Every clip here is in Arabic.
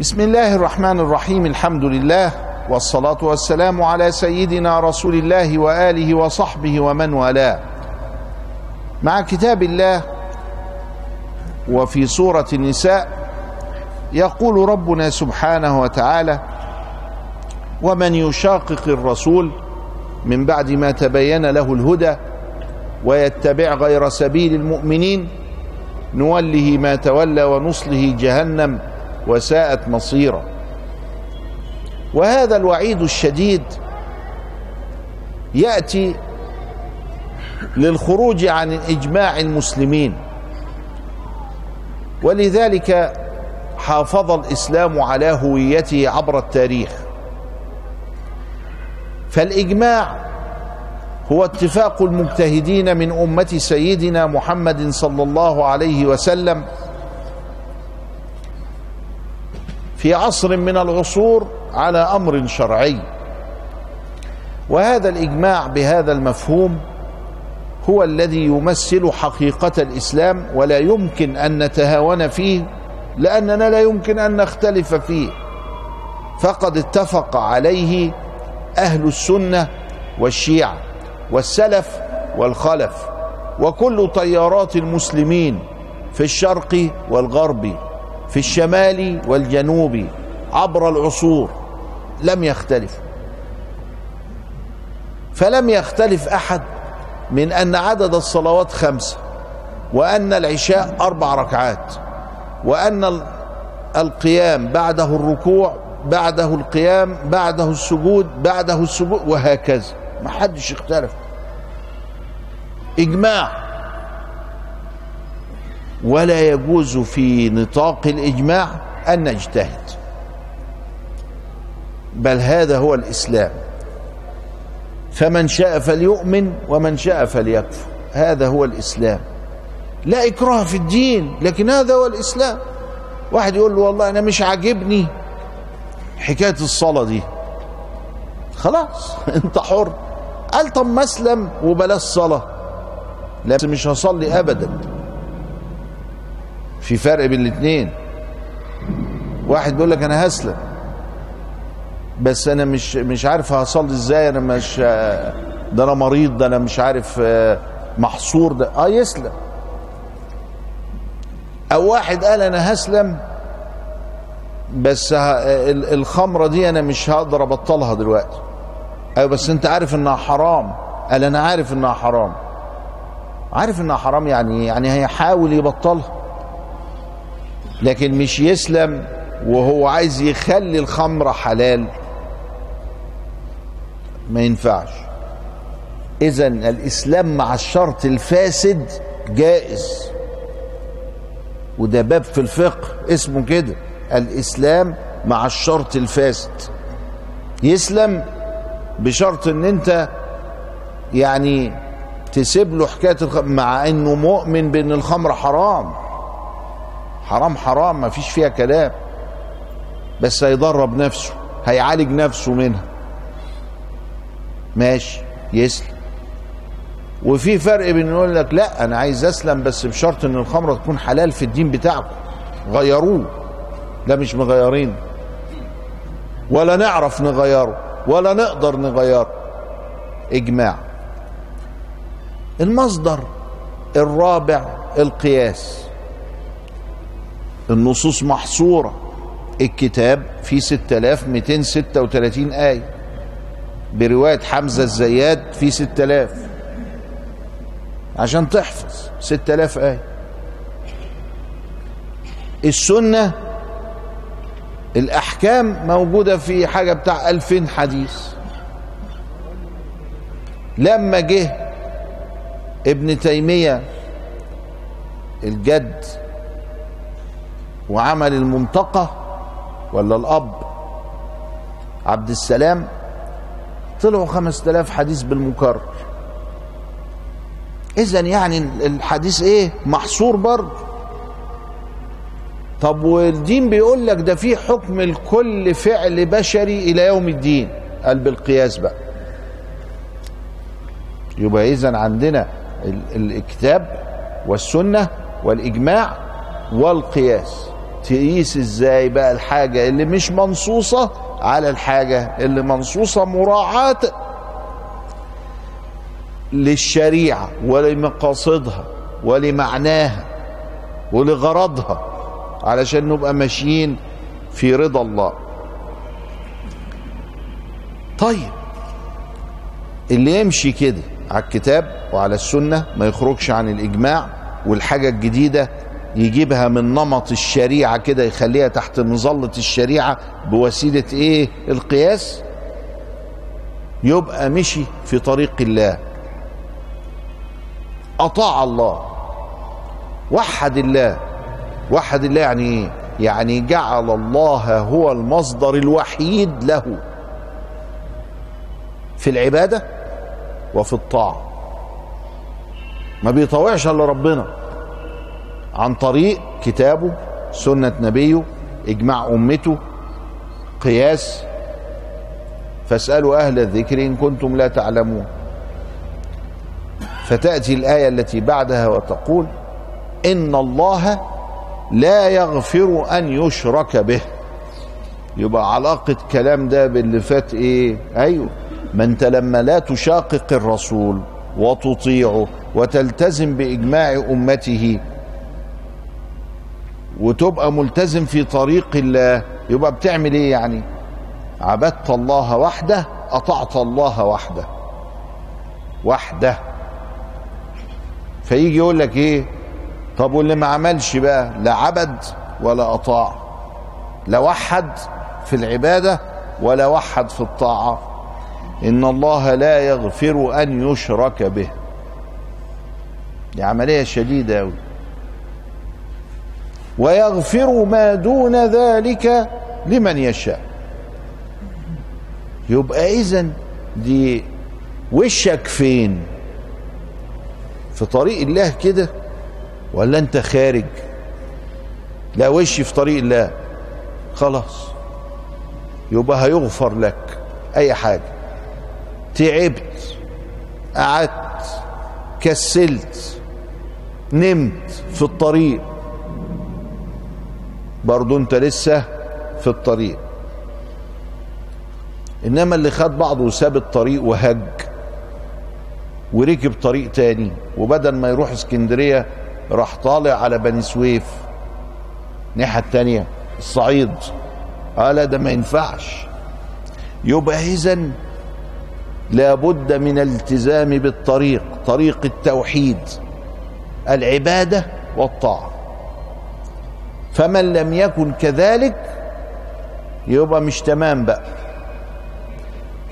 بسم الله الرحمن الرحيم. الحمد لله والصلاة والسلام على سيدنا رسول الله وآله وصحبه ومن والاه. مع كتاب الله وفي سورة النساء يقول ربنا سبحانه وتعالى: ومن يشاقق الرسول من بعد ما تبين له الهدى ويتبع غير سبيل المؤمنين نوله ما تولى ونصله جهنم وساءت مصيرا. وهذا الوعيد الشديد يأتي للخروج عن إجماع المسلمين، ولذلك حافظ الإسلام على هويته عبر التاريخ. فالإجماع هو اتفاق المجتهدين من أمة سيدنا محمد صلى الله عليه وسلم في عصر من العصور على أمر شرعي، وهذا الإجماع بهذا المفهوم هو الذي يمثل حقيقة الإسلام، ولا يمكن أن نتهاون فيه لأننا لا يمكن أن نختلف فيه، فقد اتفق عليه أهل السنة والشيعة والسلف والخلف وكل تيارات المسلمين في الشرق والغرب، في الشمال والجنوب، عبر العصور لم يختلف. فلم يختلف أحد من أن عدد الصلوات 5، وأن العشاء 4 ركعات، وأن القيام بعده الركوع، بعده القيام، بعده السجود، بعده السجود، وهكذا. ما حدش اختلف، إجماع. ولا يجوز في نطاق الإجماع أن نجتهد، بل هذا هو الإسلام، فمن شاء فليؤمن ومن شاء فليكفر. هذا هو الإسلام، لا إكراه في الدين، لكن هذا هو الإسلام. واحد يقول له والله أنا مش عاجبني حكاية الصلاة دي، خلاص أنت حر، قال طب ما أسلم وبلاش صلاة، لا مش هصلي أبدا. في فرق بين الاثنين. واحد بيقول لك انا هسلم بس انا مش عارف هصلي ازاي، انا مش ده، انا مريض، ده انا مش عارف، محصور، ده يسلم. او واحد قال انا هسلم بس الخمره دي انا مش هقدر ابطلها دلوقتي، ايوه بس انت عارف انها حرام، قال انا عارف انها حرام. عارف انها حرام يعني هيحاول يبطلها، لكن مش يسلم وهو عايز يخلي الخمرة حلال، ما ينفعش. إذن الإسلام مع الشرط الفاسد جائز، وده باب في الفقه اسمه كده، الإسلام مع الشرط الفاسد. يسلم بشرط ان انت تسيب له حكاية الخمر، مع انه مؤمن بان الخمر حرام حرام حرام، ما فيش فيها كلام، بس هيدرب نفسه، هيعالج نفسه منها، ماشي يسلم. وفي فرق بين يقول لك لا انا عايز اسلم بس بشرط ان الخمره تكون حلال في الدين بتاعكم، غيروه، ده مش مغيرين، ولا نعرف نغيره ولا نقدر نغيره، اجماع. المصدر الرابع القياس. النصوص محصورة، الكتاب فيه 6236 آية، برواية حمزة الزياد فيه 6000 عشان تحفظ 6000 آية. السنة الأحكام موجودة في حاجة بتاع 2000 حديث. لما جه ابن تيمية الجد وعمل المنطقة، ولا الأب عبد السلام، طلعوا 5000 حديث بالمكرر. إذن الحديث محصور برضه. طب والدين بيقول لك ده فيه حكم لكل فعل بشري إلى يوم الدين، قال بالقياس بقى. يبقى إذن عندنا الكتاب والسنة والإجماع والقياس، تقيس ازاي بقى الحاجة اللي مش منصوصة على الحاجة اللي منصوصة مراعاة للشريعة ولمقاصدها ولمعناها ولغرضها، علشان نبقى ماشيين في رضا الله. طيب اللي يمشي كده على الكتاب وعلى السنة ما يخرجش عن الإجماع، والحاجة الجديدة يجيبها من نمط الشريعة كده، يخليها تحت مظلة الشريعة بوسيلة ايه؟ القياس. يبقى مشي في طريق الله، أطاع الله، وحد الله. وحد الله يعني ايه؟ يعني جعل الله هو المصدر الوحيد له في العبادة وفي الطاعة، ما بيطوعش الا ربنا عن طريق كتابه، سنة نبيه، إجماع أمته، قياس. فاسألوا أهل الذكر إن كنتم لا تعلمون. فتأتي الآية التي بعدها وتقول إن الله لا يغفر أن يشرك به. يبقى علاقة كلام ده باللي فات إيه؟ أيوه، ما أنت لما لا تشاقق الرسول وتطيعه وتلتزم بإجماع أمته وتبقى ملتزم في طريق الله، يبقى بتعمل ايه يعني؟ عبدت الله وحده، اطعت الله وحده وحده. فيجي يقول لك ايه؟ طب واللي ما عملش بقى، لا عبد ولا اطاع، لا وحد في العباده ولا وحد في الطاعه. ان الله لا يغفر ان يشرك به، دي عمليه شديده قوي. ويغفر ما دون ذلك لمن يشاء. يبقى إذن دي وشك فين؟ في طريق الله كده ولا أنت خارج؟ لا، وشي في طريق الله خلاص، يبقى هيغفر لك أي حاجة. تعبت، قعدت، كسلت، نمت في الطريق، برضو انت لسه في الطريق. انما اللي خد بعضه وساب الطريق وهج وركب طريق تاني، وبدل ما يروح اسكندريه راح طالع على بني سويف الناحيه التانيه الصعيد، قال ده ما ينفعش. يبقى اذن لابد من الالتزام بالطريق، طريق التوحيد، العباده والطاعه. فمن لم يكن كذلك يبقى مش تمام بقى.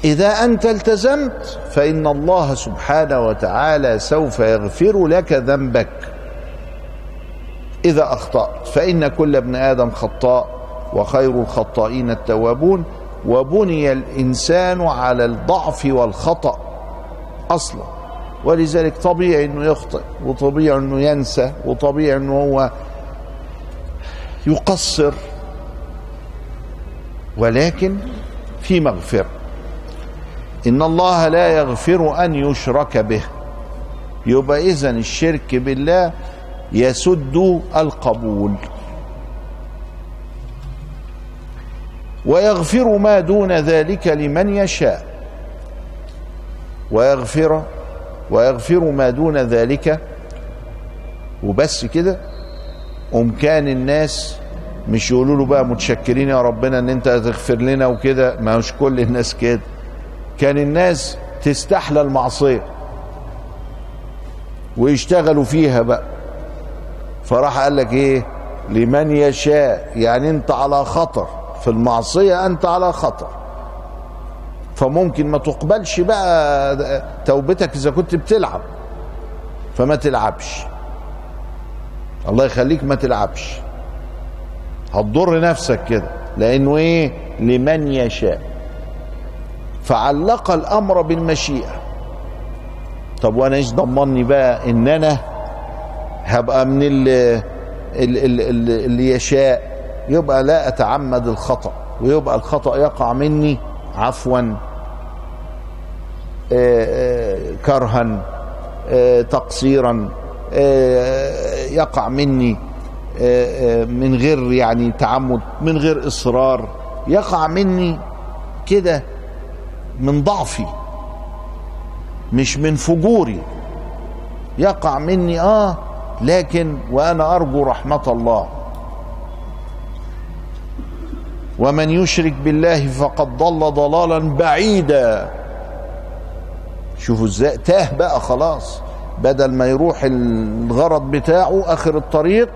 إذا أنت التزمت فإن الله سبحانه وتعالى سوف يغفر لك ذنبك إذا أخطأت، فإن كل ابن آدم خطاء وخير الخطائين التوابون. وبني الإنسان على الضعف والخطأ أصلا، ولذلك طبيعي أنه يخطئ، وطبيعي أنه ينسى، وطبيعي أنه هو يقصر، ولكن في مغفرة. إن الله لا يغفر أن يشرك به. يبقى إذن الشرك بالله يسد القبول. ويغفر ما دون ذلك لمن يشاء. ويغفر ما دون ذلك، وبس كده. ومكان الناس مش يقولوا له بقى متشكرين يا ربنا ان انت هتغفر لنا وكده، ما هوش كل الناس كده. كان الناس تستحلى المعصيه ويشتغلوا فيها بقى، فراح قال لك ايه؟ لمن يشاء. يعني انت على خطر في المعصيه، انت على خطر، فممكن ما تقبلش بقى توبتك اذا كنت بتلعب، فما تلعبش، الله يخليك ما تلعبش، هتضر نفسك كده، لأنه إيه؟ لمن يشاء. فعلق الأمر بالمشيئة. طب وأنا إيش ضمني بقى إن أنا هبقى من اللي يشاء؟ يبقى لا أتعمد الخطأ، ويبقى الخطأ يقع مني عفوا، كرها، تقصيرا، يقع مني من غير يعني تعمد، من غير إصرار، يقع مني كده من ضعفي مش من فجوري، يقع مني لكن وأنا أرجو رحمة الله. ومن يشرك بالله فقد ضل ضلالا بعيدا. شوفوا ازاي تاه بقى، خلاص بدل ما يروح الغرض بتاعه آخر الطريق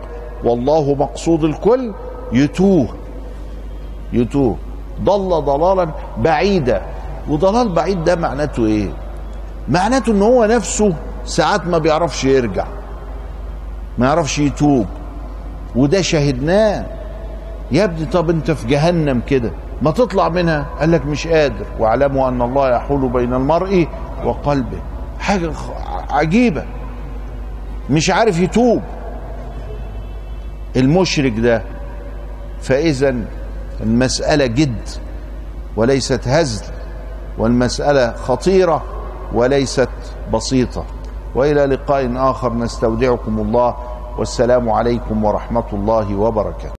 والله مقصود الكل، يتوه ضل ضلالا بعيدا. وضلال بعيد ده معناته ايه؟ معناته ان هو نفسه ساعات ما بيعرفش يرجع، ما يعرفش يتوب، وده شاهدناه. يا ابني طب انت في جهنم كده ما تطلع منها، قال لك مش قادر. واعلموا ان الله يحول بين المرء وقلبه. حاجة عجيبة، مش عارف يتوب المشرك ده. فإذا المسألة جد وليست هزل، والمسألة خطيرة وليست بسيطة. وإلى لقاء آخر نستودعكم الله، والسلام عليكم ورحمة الله وبركاته.